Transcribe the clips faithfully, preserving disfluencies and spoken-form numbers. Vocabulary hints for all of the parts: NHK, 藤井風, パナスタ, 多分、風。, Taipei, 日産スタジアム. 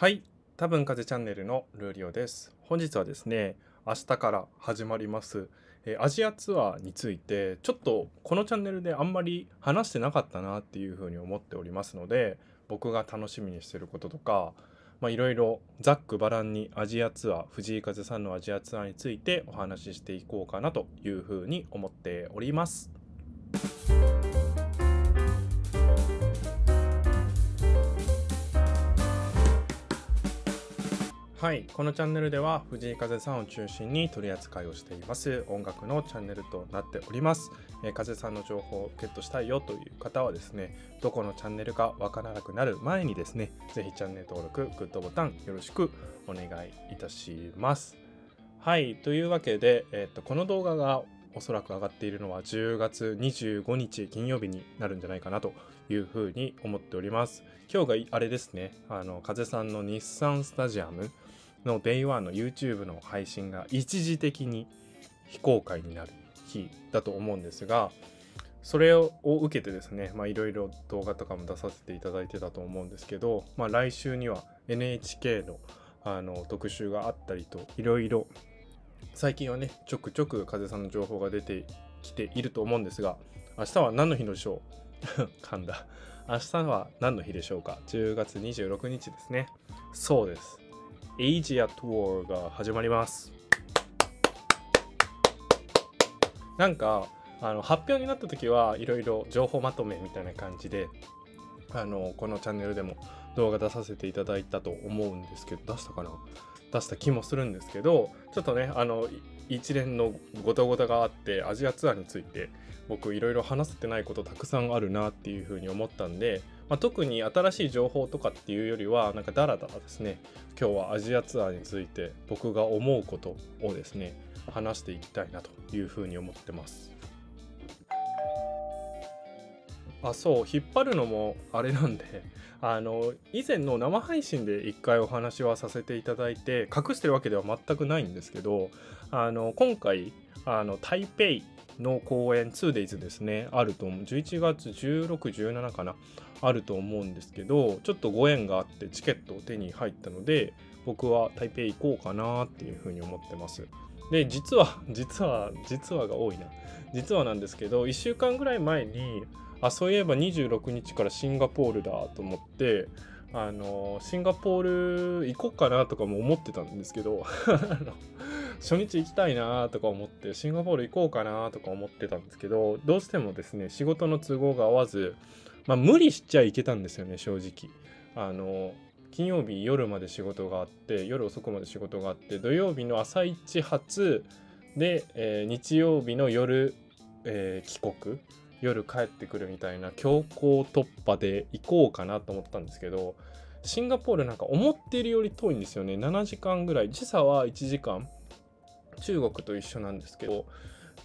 はい、多分風チャンネルのルーリオです。本日はですね、明日から始まります、えー、アジアツアーについて、ちょっとこのチャンネルであんまり話してなかったなっていうふうに思っておりますので、僕が楽しみにしてることとか、まあいろいろざっくばらんにアジアツアー、藤井風さんのアジアツアーについてお話ししていこうかなというふうに思っております。はい、このチャンネルでは藤井風さんを中心に取り扱いをしています音楽のチャンネルとなっております、えー、風さんの情報をゲットしたいよという方はですね、どこのチャンネルかわからなくなる前にですね、ぜひチャンネル登録、グッドボタンよろしくお願いいたします。はい、というわけで、えー、っとこの動画がおそらく上がっているのはじゅうがつにじゅうごにち金曜日になるんじゃないかなというふうに思っております。今日があれですね、あの風さんの日産スタジアムの デイワン の ユーチューブ の配信が一時的に非公開になる日だと思うんですが、それを受けてですね、いろいろ動画とかも出させていただいてたと思うんですけど、まあ、来週には エヌエイチケー の、あの特集があったりと、いろいろ最近はね、ちょくちょく風さんの情報が出てきていると思うんですが、明日は何の日でしょう噛んだ。明日は何の日でしょうか。じゅうがつにじゅうろくにちですね。そうです。エイジアツアーが始まります。なんかあの発表になった時はいろいろ情報まとめみたいな感じで、あのこのチャンネルでも動画出させていただいたと思うんですけど、出したかな。出した気もするんですけど、ちょっとね、あの一連のごたごたがあってアジアツアーについて僕いろいろ話せてないことたくさんあるなっていうふうに思ったんで、まあ、特に新しい情報とかっていうよりはなんかダラダラですね、今日はアジアツアーについて僕が思うことをですね話していきたいなというふうに思ってます。あ、そう、引っ張るのもあれなんで、あの以前の生配信でいっかいお話はさせていただいて、隠してるわけでは全くないんですけど、あの今回あの台北の公演 ツーデイズ ですね、あると思う、じゅういちがつじゅうろく、じゅうななかな、あると思うんですけど、ちょっとご縁があってチケットを手に入ったので、僕は台北行こうかなっていうふうに思ってます。で、実は実は実はが多いな、実はなんですけど、いっしゅうかんぐらい前に、あ、そういえばにじゅうろくにちからシンガポールだと思って、あのシンガポール行こうかなとかも思ってたんですけど初日行きたいなとか思って、シンガポール行こうかなとか思ってたんですけど、どうしてもですね仕事の都合が合わず、まあ、無理しちゃいけたんですよね、正直。あの金曜日夜まで仕事があって、夜遅くまで仕事があって、土曜日の朝一発で、えー、日曜日の夜、えー、帰国、夜帰ってくるみたいな強行突破で行こうかなと思ったんですけど、シンガポールなんか思っているより遠いんですよね。ななじかんぐらい、時差はいちじかん、中国と一緒なんですけど、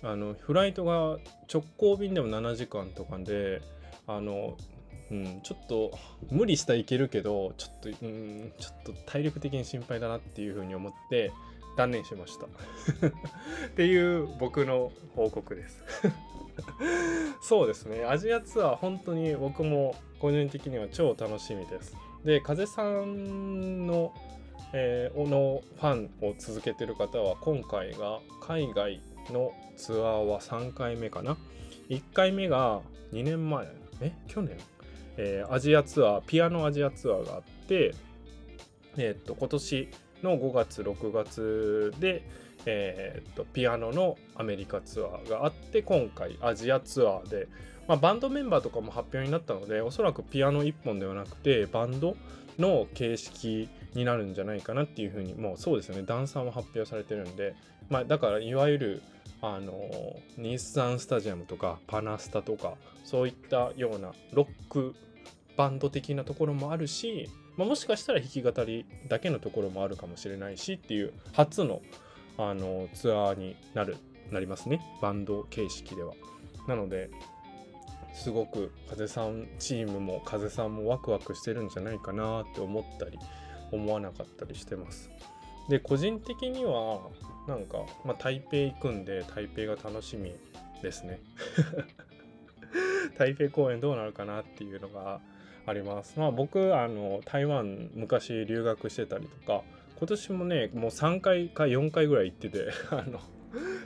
あのフライトが直行便でもななじかんとかで、あの、うん、ちょっと無理したらいけるけど、ちょっと、うん、ちょっと体力的に心配だなっていうふうに思って断念しましたっていう僕の報告ですそうですね、アジアツアー本当に僕も個人的には超楽しみです。で、風さんの、えー、のファンを続けてる方は、今回が海外のツアーはさんかいめかな。いっかいめがにねんまえ、え去年、えー、アジアツアー、ピアノアジアツアーがあって、えー、っと今年のごがつろくがつで、えー、っとピアノのアメリカツアーがあって、今回アジアツアーで、まあ、バンドメンバーとかも発表になったので、おそらくピアノいっぽんではなくてバンドの形式になるんじゃないかなっていうふうに、もうそうですよね、ダンサーも発表されてるんで、まあ、だからいわゆるあの日産スタジアムとかパナスタとかそういったようなロックバンド的なところもあるし、まあ、もしかしたら弾き語りだけのところもあるかもしれないしっていう、初のあのツアーになるなりますね、バンド形式では。なのですごく風さんチームも風さんもワクワクしてるんじゃないかなって思ったり思わなかったりしてます。で、個人的にはなんか、まあ、台北行くんで台北が楽しみですね台北公演どうなるかなっていうのがあります。まあ、僕あの台湾昔留学してたりとか、今年もねもうさんかいかよんかいぐらい行っててあの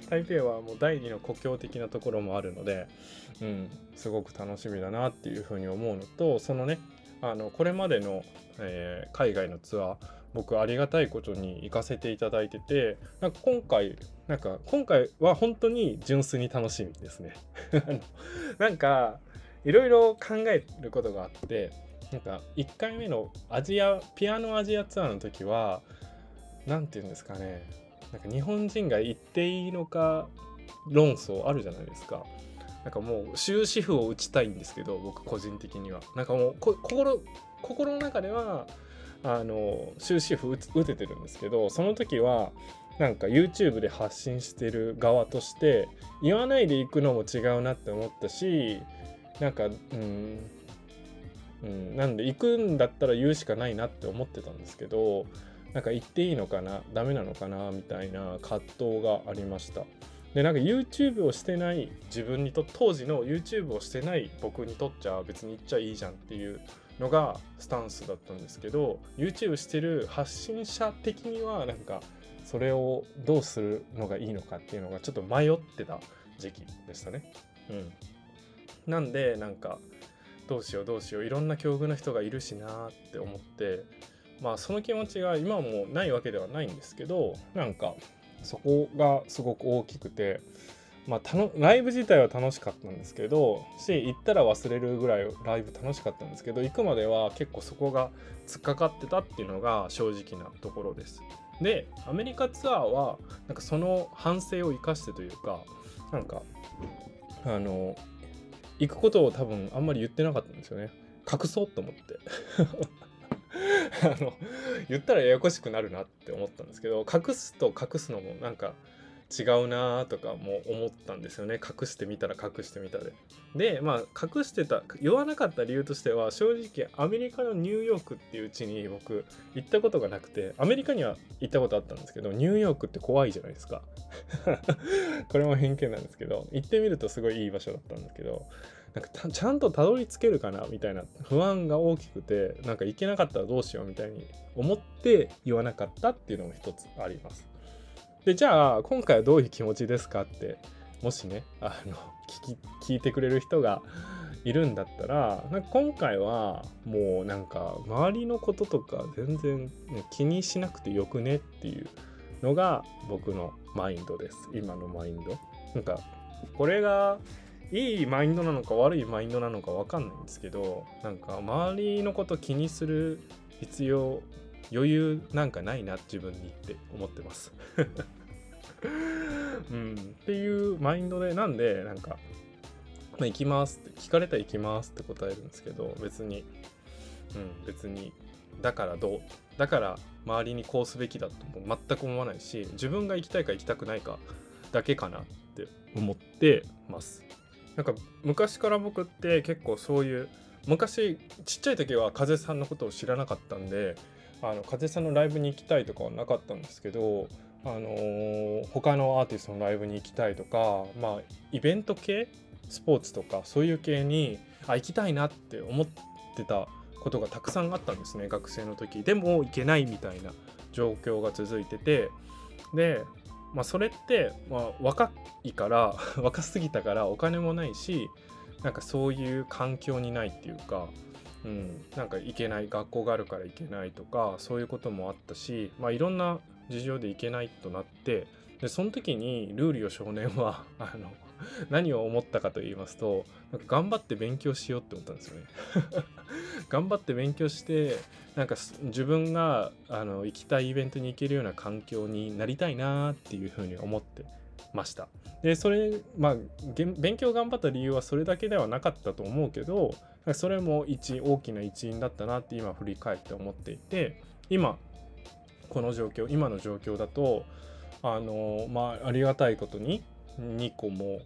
台北はもう第二の故郷的なところもあるので、うん、すごく楽しみだなっていうふうに思うのと、そのねあのこれまでの、えー、海外のツアー僕ありがたいことに行かせていただいてて、なんか今回なんか今回は本当に純粋に楽しみですねなんかいろいろ考えることがあって、なんかいっかいめのアジアピアノアジアツアーの時は何て言うんですかね、なんか日本人が行っていいのか論争あるじゃないですか。なんかもう終止符を打ちたいんですけど、僕個人的にはなんかもうこ 心, 心の中ではあの終止符 打, 打ててるんですけど、その時はなんか YouTube で発信してる側として言わないで行くのも違うなって思ったし、なんかうん、うん、なんで行くんだったら言うしかないなって思ってたんですけど、なんか行っていいのかなダメなのかなみたいな葛藤がありました。でなんか YouTube をしてない自分にと当時の YouTube をしてない僕にとっちゃ別に行っちゃいいじゃんっていうのがスタンスだったんですけど、 YouTube してる発信者的にはなんかそれをどうするのがいいのかっていうのがちょっと迷ってた時期でしたね。うん、なんでなんかどうしようどうしよういろんな境遇の人がいるしなーって思って、まあその気持ちが今はもうないわけではないんですけど、なんかそこがすごく大きくて、まあ、たのライブ自体は楽しかったんですけどし、行ったら忘れるぐらいライブ楽しかったんですけど、行くまでは結構そこが突っかかってたっていうのが正直なところです。でアメリカツアーはなんかその反省を生かしてというか、なんかあの行くことを多分あんまり言ってなかったんですよね。隠そうと思ってあの言ったらややこしくなるなって思ったんですけど、隠すと隠すのもなんか違うなとかも思ったんですよね。隠してみたら隠してみたででまあ隠してた言わなかった理由としては、正直アメリカのニューヨークっていう地に僕行ったことがなくて、アメリカには行ったことあったんですけどニューヨークって怖いじゃないですかこれも偏見なんですけど、行ってみるとすごいいい場所だったんですけど、なんかちゃんとたどり着けるかなみたいな不安が大きくて、なんか行けなかったらどうしようみたいに思って言わなかったっていうのも一つあります。でじゃあ今回はどういう気持ちですかってもしねあの 聞, き聞いてくれる人がいるんだったら、なんか今回はもうなんか周りのこととか全然、ね、気にしなくてよくねっていうのが僕のマインドです。今のマインドなんかこれがいいマインドなのか悪いマインドなのか分かんないんですけど、なんか周りのこと気にする必要余裕なんかないな自分にって思ってます、うん、っていうマインドで、なんでなんか、まあ、行きますって聞かれたら行きますって答えるんですけど、別に、うん、別にだからどうだから周りにこうすべきだとも全く思わないし、自分が行きたいか行きたくないかだけかなって思ってます。なんか昔から僕って結構そういう昔ちっちゃい時は風さんのことを知らなかったんで、あの風さんのライブに行きたいとかはなかったんですけど、あのー、他のアーティストのライブに行きたいとか、まあイベント系スポーツとかそういう系にあ行きたいなって思ってたことがたくさんあったんですね、学生の時。でも行けないみたいな状況が続いてて、で、まあ、それって、まあ、若いから若すぎたからお金もないし、なんかそういう環境にないっていうか。うん、なんか行けない学校があるから行けないとかそういうこともあったし、まあ、いろんな事情で行けないとなって、でその時にルーリオ少年はあの何を思ったかと言いますと、なんか頑張って勉強しようって思ったんですよね頑張って勉強して、なんか自分があの行きたいイベントに行けるような環境になりたいなっていうふうに思ってました。でそれ、まあ、勉強頑張った理由はそれだけではなかったと思うけど、それも一大きな一因だったなって今振り返って思っていて、今この状況今の状況だとあのまあありがたいことににこも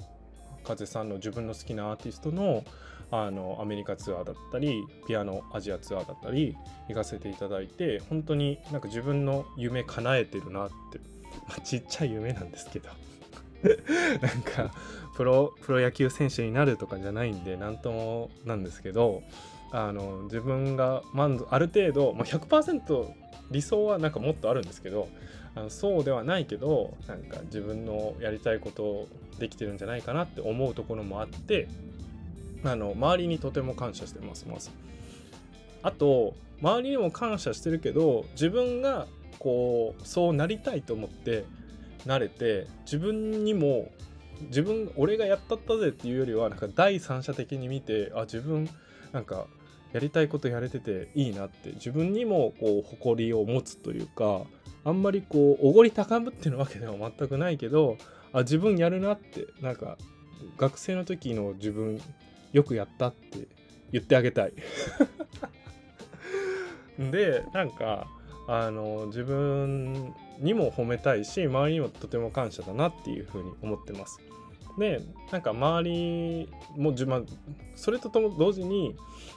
風さんの自分の好きなアーティストのあのアメリカツアーだったりピアノアジアツアーだったり行かせていただいて、本当になんか自分の夢叶えてるなって、まあ、ちっちゃい夢なんですけどなんかプロ、プロ野球選手になるとかじゃないんで何ともなんですけど、あの自分が満足ある程度、まあ、ひゃくパーセント 理想はなんかもっとあるんですけど、あのそうではないけどなんか自分のやりたいことをできてるんじゃないかなって思うところもあって、あの周りにとても感謝してますます。あと周りにも感謝してるけど、自分がこうそうなりたいと思ってなれて、自分にも自分俺がやったったぜっていうよりはなんか第三者的に見て、あ自分なんかやりたいことやれてていいなって、自分にもこう誇りを持つというか、あんまりこうおごり高ぶってるわけでは全くないけど、あ自分やるなって、なんか学生の時の自分よくやったって言ってあげたいでなんかあの自分にも褒めたいし、周りにもとても感謝だなっていうふうに思ってます。でなんか周りも自分、それととも同時に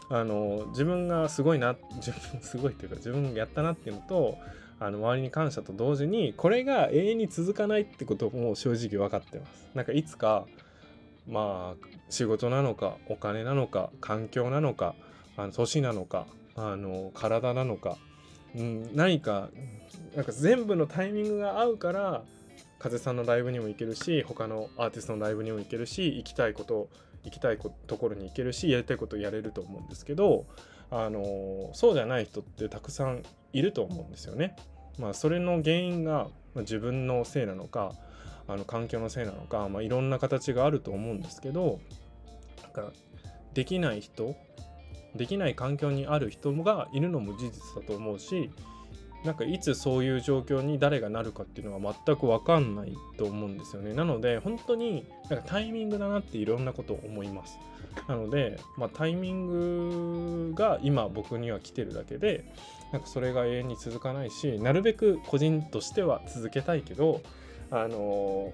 あの自分がすごいな、自分すごいというか自分がやったなっていうのと、あの周りに感謝と同時にこれが永遠に続かないってことも正直分かってます。なんかいつかまあ仕事なのかお金なのか環境なのかあの年なのかあの体なのか、うん、何かなんか全部のタイミングが合うから風さんのライブにも行けるし、他のアーティストのライブにも行けるし、行きたいこと行きたいところに行けるし、やりたいことやれると思うんですけど、あのそうじゃない人ってたくさんいると思うんですよね。まあ、それの原因が自分のせいなのか、あの環境のせいなのか、まあ、いろんな形があると思うんですけど、なんかできない人できない環境にある人がいるのも事実だと思うし、なんかいつそういう状況に誰がなるかっていうのは全く分かんないと思うんですよね。なので本当になんかタイミングだなっていろんなことを思います。なので、まあ、タイミングが今僕には来てるだけで、なんかそれが永遠に続かないし、なるべく個人としては続けたいけど、あの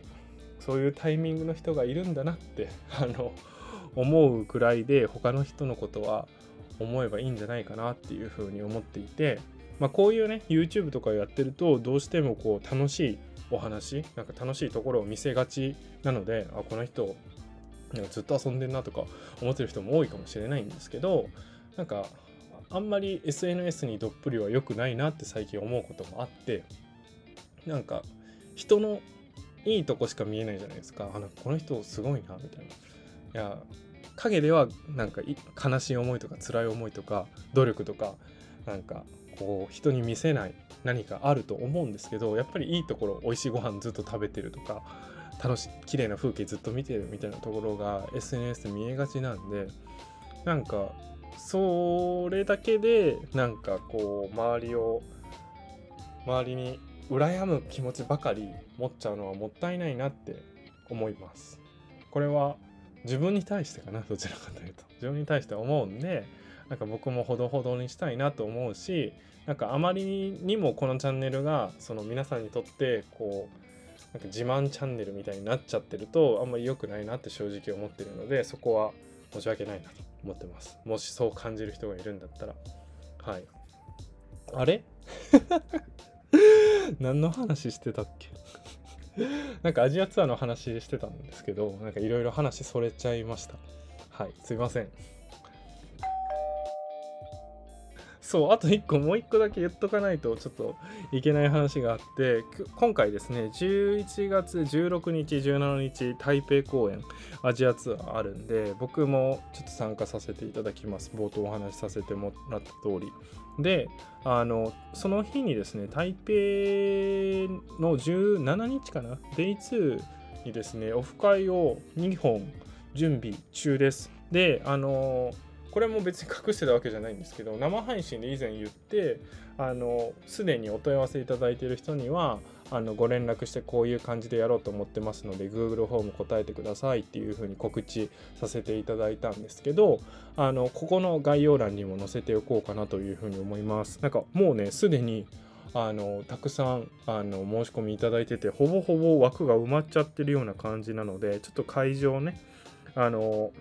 そういうタイミングの人がいるんだなってあの思うくらいで、他の人のことは思えばいいんじゃないかなっていうふうに思っていて、まあ、こういうね YouTube とかやってるとどうしてもこう楽しいお話、なんか楽しいところを見せがちなので、あこの人なんかずっと遊んでんなとか思ってる人も多いかもしれないんですけど、なんかあんまり エスエヌエス にどっぷりは良くないなって最近思うこともあって、なんか人のいいとこしか見えないじゃないですか。あなんかこの人すごいなみたいな。いや影ではなんか悲しい思いとか辛い思いとか努力とかなんかこう人に見せない何かあると思うんですけど、やっぱりいいところ、美味しいご飯ずっと食べてるとか楽しい綺麗な風景ずっと見てるみたいなところが エスエヌエス 見えがちなんで、なんかそれだけでなんかこう周りを周りに羨む気持ちばかり持っちゃうのはもったいないなって思います。これは自分に対してかな、どちらかというと自分に対して思うんで、なんか僕もほどほどにしたいなと思うし、なんかあまりにもこのチャンネルがその皆さんにとってこうなんか自慢チャンネルみたいになっちゃってるとあんまり良くないなって正直思ってるので、そこは申し訳ないなと思ってます。もしそう感じる人がいるんだったら、はい。あれ何の話してたっけなんかアジアツアーの話してたんですけど、なんかいろいろ話それちゃいました。はい、すいません。そう、あといっこ、もういっこだけ言っとかないとちょっといけない話があって、今回ですねじゅういちがつじゅうろくにちじゅうしちにち台北公演アジアツアーあるんで、僕もちょっと参加させていただきます。冒頭お話しさせてもらった通りで、あのその日にですね台北のじゅうしちにちかな デイツー にですねオフ会をにほん準備中です。であのこれも別に隠してたわけじゃないんですけど、生配信で以前言ってあのすでにお問い合わせいただいている人にはあのご連絡してこういう感じでやろうと思ってますので Google フォーム答えてくださいっていうふうに告知させていただいたんですけど、あのここの概要欄にも載せておこうかなというふうに思います。なんかもうねすでにあのたくさんあの申し込みいただいてて、ほぼほぼ枠が埋まっちゃってるような感じなので、ちょっと会場ねあの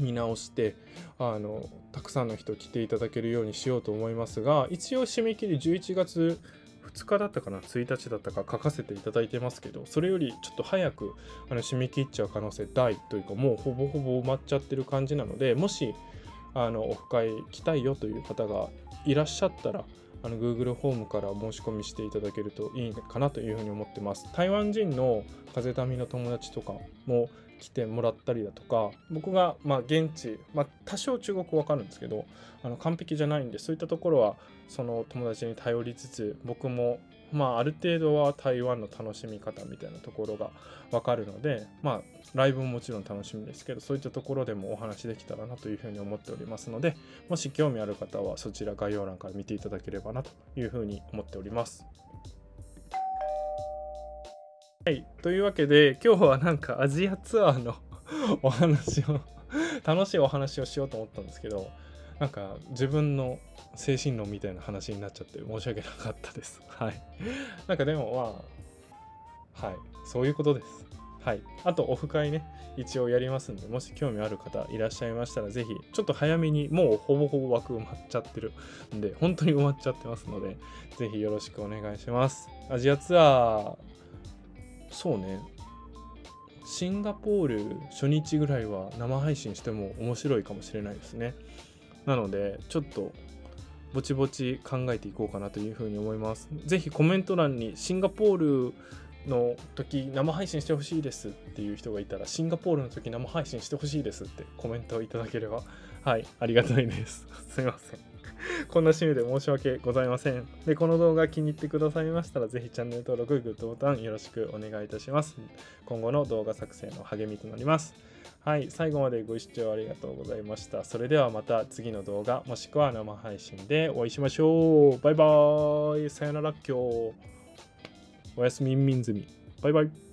見直してあのたくさんの人来ていただけるようにしようと思いますが、一応締め切りじゅういちがつふつかだったかなついたちだったか書かせていただいてますけど、それよりちょっと早くあの締め切っちゃう可能性大というか、もうほぼほぼ埋まっちゃってる感じなので、もしあのオフ会来たいよという方がいらっしゃったら、あの Google ホームから申し込みしていただけるといいかなというふうに思ってます。台湾人の風民の友達とかも来てもらったりだとか、僕がまあ現地、まあ、多少中国語わかるんですけど、あの完璧じゃないんで、そういったところはその友達に頼りつつ、僕もまあある程度は台湾の楽しみ方みたいなところがわかるので、まあライブももちろん楽しみですけど、そういったところでもお話できたらなというふうに思っておりますので、もし興味ある方はそちら概要欄から見ていただければなというふうに思っております。はい、というわけで今日はなんかアジアツアーのお話を楽しいお話をしようと思ったんですけど、なんか自分の精神論みたいな話になっちゃって申し訳なかったです。はい。なんかでもまあ、はい、そういうことです。はい。あとオフ会ね、一応やりますんで、もし興味ある方いらっしゃいましたら、ぜひ、ちょっと早めに、もうほぼほぼ枠埋まっちゃってるんで、本当に埋まっちゃってますので、ぜひよろしくお願いします。アジアツアー、そうね、シンガポール初日ぐらいは生配信しても面白いかもしれないですね。なので、ちょっと、ぼちぼち考えていこうかなというふうに思います。ぜひコメント欄にシンガポールの時生配信してほしいですっていう人がいたら、シンガポールの時生配信してほしいですってコメントをいただければ、はい、ありがたいです。すいません。こんな趣味で申し訳ございません。で、この動画気に入ってくださいましたら、ぜひチャンネル登録、グッドボタンよろしくお願いいたします。今後の動画作成の励みとなります。はい、最後までご視聴ありがとうございました。それではまた次の動画、もしくは生配信でお会いしましょう。バイバーイ。さよならっきょう。おやすみんみんずみ。バイバイ。